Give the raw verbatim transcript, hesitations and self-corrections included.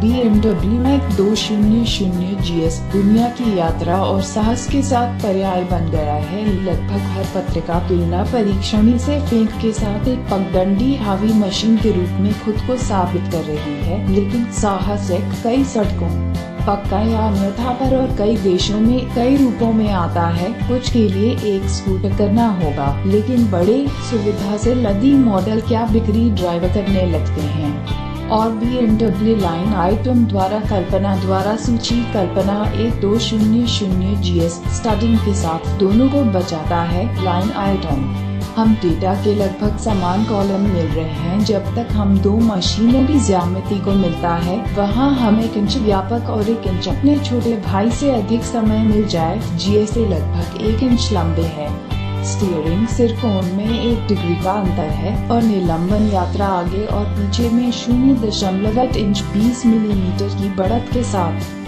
B M W में दो शून्य शून्य जी एस दुनिया की यात्रा और साहस के साथ पर्याय बन गया है। लगभग हर पत्रिका तुलना परीक्षण से फेंक के साथ एक पगडंडी हावी मशीन के रूप में खुद को साबित कर रही है, लेकिन साहस एक कई सड़कों, पक्का या अन्यथा पर और कई देशों में कई रूपों में आता है। कुछ के लिए एक स्कूटर करना होगा, लेकिन बड़े सुविधा से लदी मॉडल क्या बिक्री ड्राइवर करने लगते हैं। और B M W line item द्वारा कल्पना द्वारा सूची कल्पना एक दो शून्य शून्य जी एस स्टार्टिंग के साथ दोनों को बचाता है। लाइन आइटम हम डेटा के लगभग समान कॉलम मिल रहे हैं। जब तक हम दो मशीनों की ज्यामिति को मिलता है, वहाँ हम एक इंच व्यापक और एक इंच अपने छोटे भाई से अधिक समय मिल जाए। जी एस लगभग एक इंच लंबे है। स्टीयरिंग सिरकोण में एक डिग्री का अंतर है और निलंबन यात्रा आगे और पीछे में शून्य दशमलव आठ इंच बीस मिलीमीटर की बढ़त के साथ